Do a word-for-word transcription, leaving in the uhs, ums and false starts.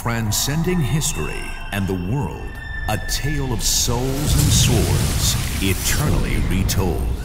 transcending history and the world, a tale of souls and swords, eternally retold.